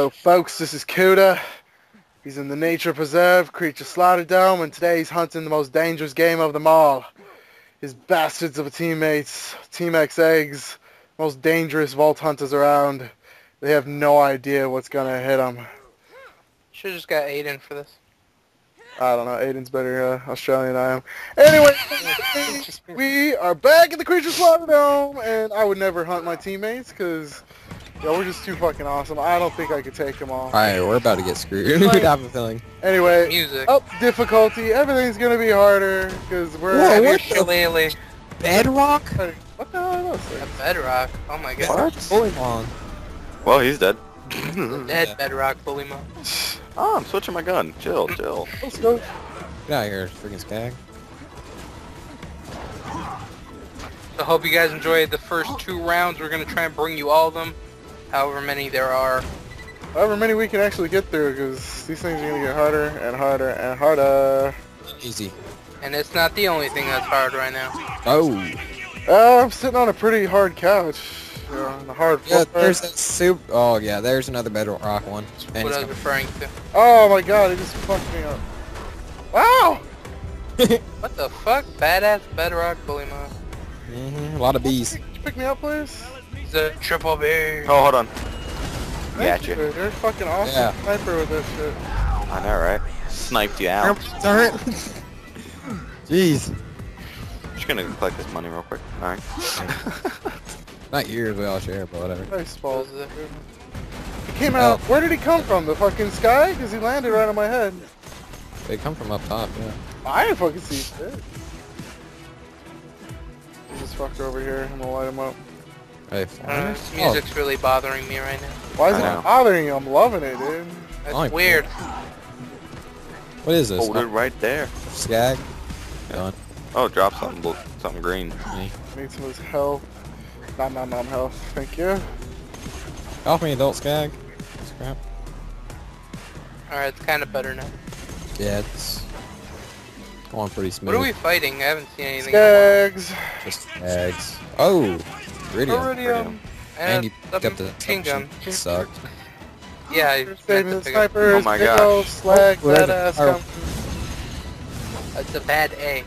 Hello folks, this is Kuda. He's in the Nature Preserve Creature Slaughter Dome, and today he's hunting the most dangerous game of them all. His bastards of teammates, Team XX, most dangerous vault hunters around. They have no idea what's gonna hit them. Should've just got Aiden for this. I don't know, Aiden's better Australian than I am. Anyway, we are back at the Creature Slaughter Dome, and I would never hunt my teammates, because... yo, we're just too fucking awesome. I don't think I could take them all. Alright, we're about to get screwed. I have a feeling. Anyway, music. Up difficulty. Everything's gonna be harder because we're. Whoa, what the bedrock? What the hell is this? A bedrock? Oh my god. What? Bullymon. Well, he's dead. Dead bedrock Bullymon. Oh, I'm switching my gun. Chill, chill. Let's go. Get out of here, freaking spag. So hope you guys enjoyed the first two rounds. We're gonna try and bring you all of them. However many there are. However many we can actually get through, because these things are going to get harder and harder and harder. Easy. And it's not the only thing that's hard right now. Oh. I'm sitting on a pretty hard couch. On the hard floor. Yeah, there's that soup. Oh, yeah, there's another bedrock one. That's what I was referring to. Oh, my God, it just fucked me up. Wow! What the fuck? Badass bedrock Bullymon. Mm-hmm, a lot of bees. Can you pick me up, please? The triple B. Oh, hold on. Gotcha. They're fucking awesome. Yeah. Sniper with this shit. I know, right? Sniped you out. Jeez. I'm just gonna collect this money real quick. Alright. Not yours, we all share, but whatever. Nice balls. He came out. Where did he come from? The fucking sky? Because he landed right on my head. They come from up top, yeah. I didn't fucking see shit. There's this fucker over here. I'm gonna light him up. Hey, music's really bothering me right now. Why is it bothering you? I'm loving it, dude. That's weird. What is this? Hold it right there. Skag. Yeah. Oh, drop something green. Need some of this health. Nom health. Thank you. Help me, adult skag. Scrap. Alright, it's kind of better now. Yeah, it's going pretty smooth. What are we fighting? I haven't seen anything. Skags. Just skags. Oh! Iridium. And you picked up the gun. It sucked. Yeah, I saving the snipers. Oh my gosh. Slag, that ass. That's a bad A.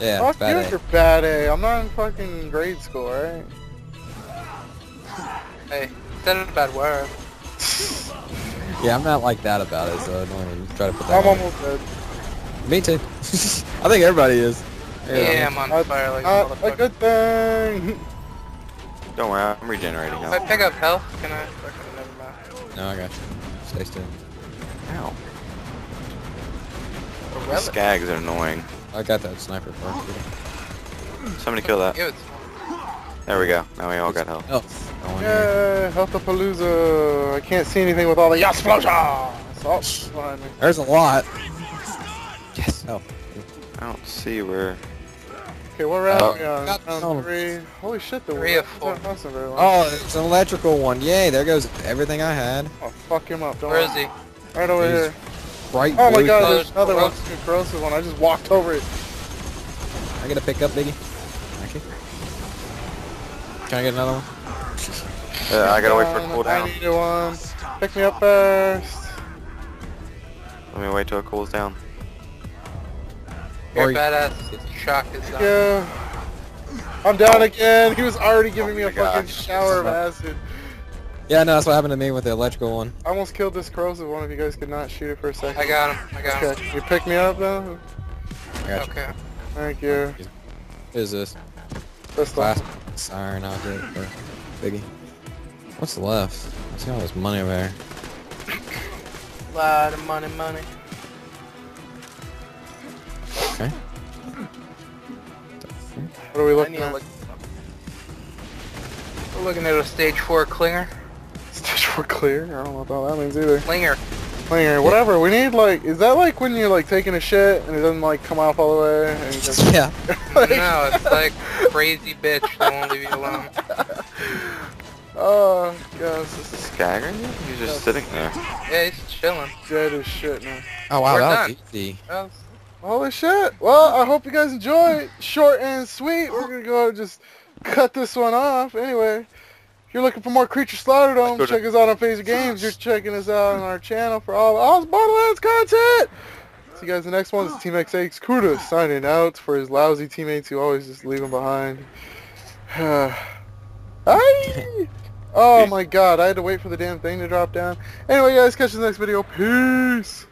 Yeah, fuck bad A. Fuck you for bad A. I'm not in fucking grade school, right? Hey, that's a bad word. Yeah, I'm not like that about it, so I don't even try to put that. I'm almost dead. Me too. I think everybody is. Yeah, I'm on fire like a motherfucker. A good thing. Don't worry, I'm regenerating. If I pick up health, can I? Never mind. No, I got you. Stay still. Ow. These skags are annoying. I got that sniper part. Somebody kill that. There we go. Now we all got health. Oh. Yeah, healthapalooza. I can't see anything with all the explosions. Oh, there's a lot. Yes. Oh. I don't see where. Okay, what round are we on? Round 3. Holy shit, the wheel. Oh, it's an electrical one. Yay, there goes everything I had. Oh, fuck him up. Don't worry. Where is he? Right over here. Right. Oh my god, there's another one. It's a corrosive one. I just walked over it. I gotta pick up, Biggie. Okay. Can I get another one? Yeah, I gotta wait for a cooldown. I need one. Pick me up first. Let me wait till it cools down. You're badass. Shocked as hell. Yeah. I'm down again. He was already giving me a fucking shower of acid. Yeah, no, that's what happened to me with the electrical one. I almost killed this corrosive one if you guys could not shoot it for a second. I got him. I got him. You pick me up though? I got you. Okay. Thank you. What is this? Pistol. Sorry, not good for Biggie. What's left? I see all this money over there. A lot of money. Okay. What are we looking at? We're looking at a stage 4 clinger. Stage 4 clear? I don't know what that means either. Clinger, whatever. We need like, is that like when you're like taking a shit and it doesn't like come off all the way? And you just... Yeah. Like... No, it's like crazy bitch that won't leave you alone. Oh, God. Is this staggering you? He's just sitting there. Yeah, he's chilling. Dead as shit now. Oh, wow, that was easy. Holy shit! Well, I hope you guys enjoy. Short and sweet. We're gonna go and just cut this one off. Anyway, you're looking for more Creature Slaughter Dome, check us out on Phaser Games. You're checking us out on our channel for all this Borderlands content. See you guys in the next one. This is Team XX Kudos signing out for his lousy teammates who always just leave him behind. Oh my god, I had to wait for the damn thing to drop down. Anyway guys, catch you in the next video. Peace!